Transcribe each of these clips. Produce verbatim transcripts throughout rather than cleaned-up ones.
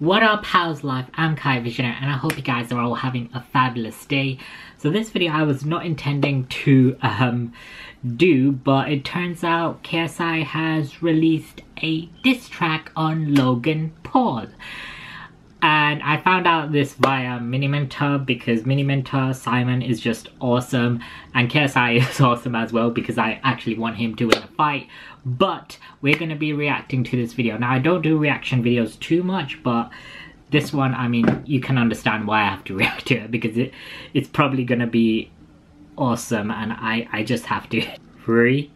What up, how's life? I'm Kai Visioner and I hope you guys are all having a fabulous day. So this video I was not intending to um, do, but it turns out K S I has released a diss track on Logan Paul. And I found out this via Miniminter because Miniminter Simon is just awesome and K S I is awesome as well because I actually want him to win a fight. But we're going to be reacting to this video. Now I don't do reaction videos too much, but this one, I mean, you can understand why I have to react to it because it, it's probably going to be awesome and I, I just have to. Three,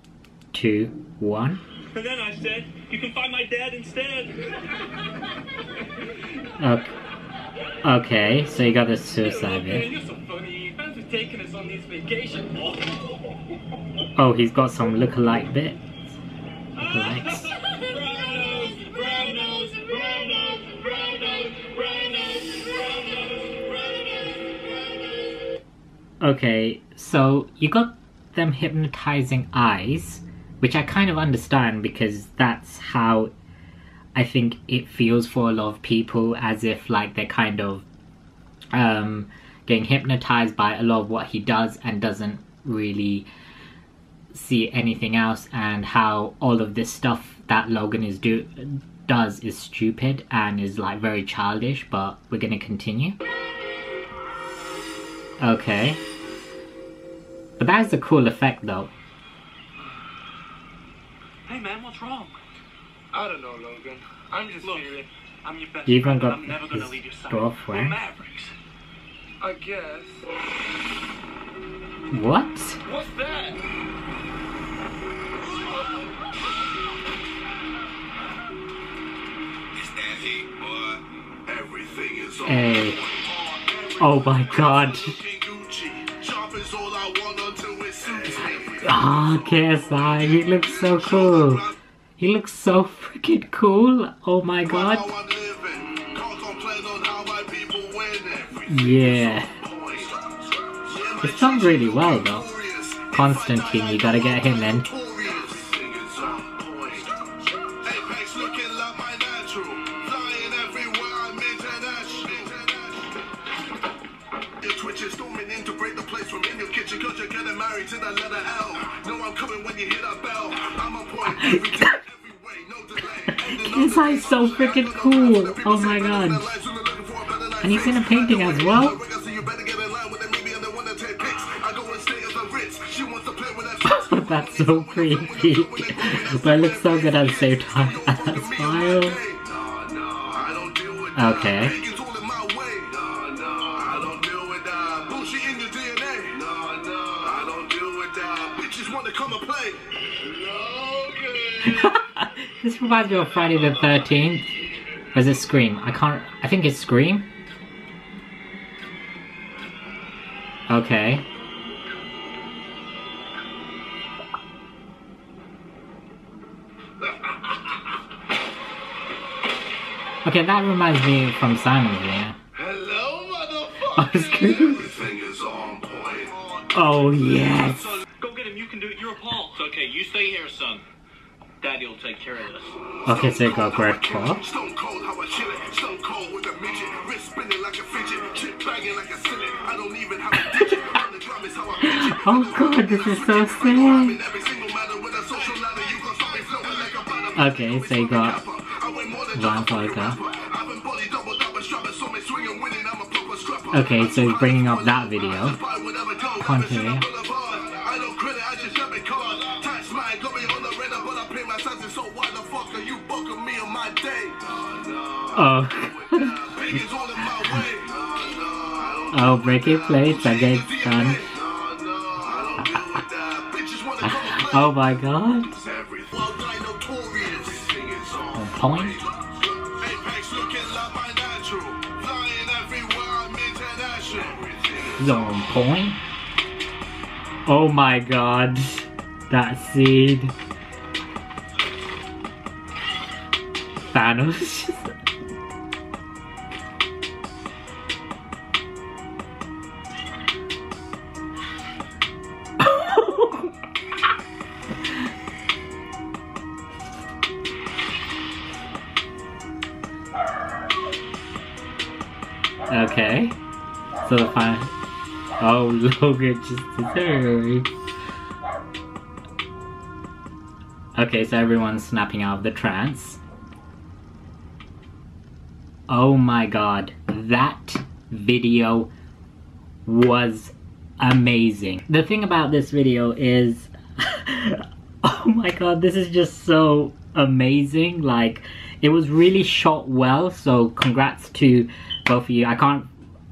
two, one. And then I said, you can find my dad instead. Okay. Okay, so you got this suicide bit. You're so funny. Thanks for taking us on these vacations. Oh, he's got some lookalike bits. Lookalikes. Okay, so you got them hypnotizing eyes, which I kind of understand because that's how I think it feels for a lot of people, as if like they're kind of um, getting hypnotized by a lot of what he does and doesn't really see anything else, and how all of this stuff that Logan is do does is stupid and is like very childish, but we're gonna continue. Okay. But that is a cool effect though. Hey man, what's wrong? I don't know, Logan. I'm just Look, serious. I'm your best friend. Got I'm never gonna leave your side. We're Mavericks. I guess. What? What's that? Everything is on. Hey. Oh my god. Ah, oh, K S I, he looks so cool. He looks so freaking cool. Oh my god. Yeah. It's done really well though. Constantine, you gotta get him in. This guy's so freaking cool! Oh my god! And he's in a painting as well. That's so creepy, but it looks so good at the same time. Smile. Okay. This reminds me of Friday the thirteenth. Or is it Scream? I can't... I think it's Scream? Okay. Okay, that reminds me from Simon's video. Hello, motherfucker! Oh, Scream? Everything is on point. Oh, yes! Go get him, you can do it, you're a Paul. It's okay, you stay here, son. Daddy will take care of this. Okay, so you got Greg Kopp. Oh god, this is so sad. Okay, so you got Van Volker. Okay, so he's bringing up that video. Continue. Oh. Oh, break your plates, I get done. Oh my god. The point. Zone point. Oh my god. That seed. Thanos. Okay. So if I... Oh, Logan just deserved. Okay, so everyone's snapping out of the trance. Oh my god. That video was amazing. The thing about this video is... oh my god, this is just so amazing. Like, it was really shot well, so congrats to both of you. I can't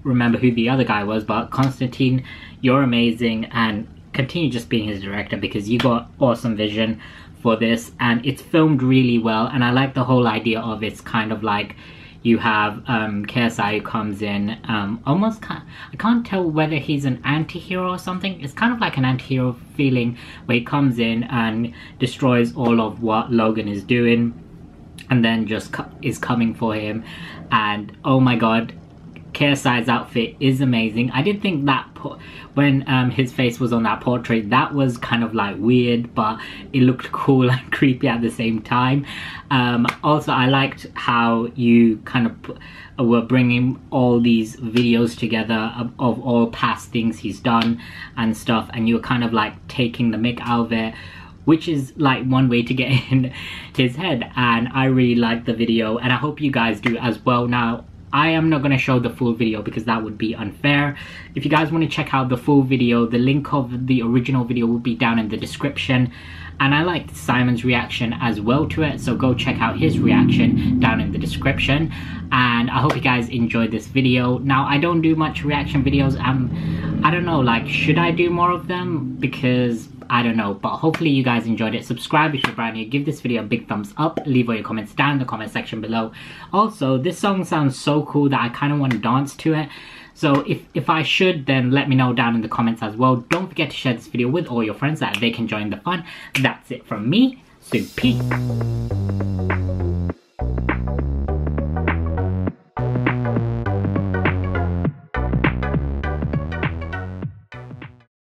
remember who the other guy was, but Constantine, you're amazing, and continue just being his director, because you got awesome vision for this, and it's filmed really well. And I like the whole idea of it's kind of like you have um, K S I who comes in, um, almost kind I can't tell whether he's an anti-hero or something. It's kind of like an anti-hero feeling where he comes in and destroys all of what Logan is doing, and then just co is coming for him. And oh my god, K S I's outfit is amazing. I did think that when um, his face was on that portrait, that was kind of like weird, but it looked cool and creepy at the same time. Um, also, I liked how you kind of were bringing all these videos together of, of all past things he's done and stuff, and you were kind of like taking the mick out of it, which is like one way to get in his head. And I really liked the video, and I hope you guys do as well. Now, I am not going to show the full video because that would be unfair. If you guys want to check out the full video, the link of the original video will be down in the description. And I liked Simon's reaction as well to it, so go check out his reaction down in the description. And I hope you guys enjoyed this video. Now, I don't do much reaction videos. Um, I don't know, like, should I do more of them? Because... I don't know, but hopefully you guys enjoyed it. Subscribe if you're brand new, give this video a big thumbs up, leave all your comments down in the comment section below. Also, this song sounds so cool that I kind of want to dance to it. So if, if I should, then let me know down in the comments as well. Don't forget to share this video with all your friends so that they can join the fun. That's it from me, so peace.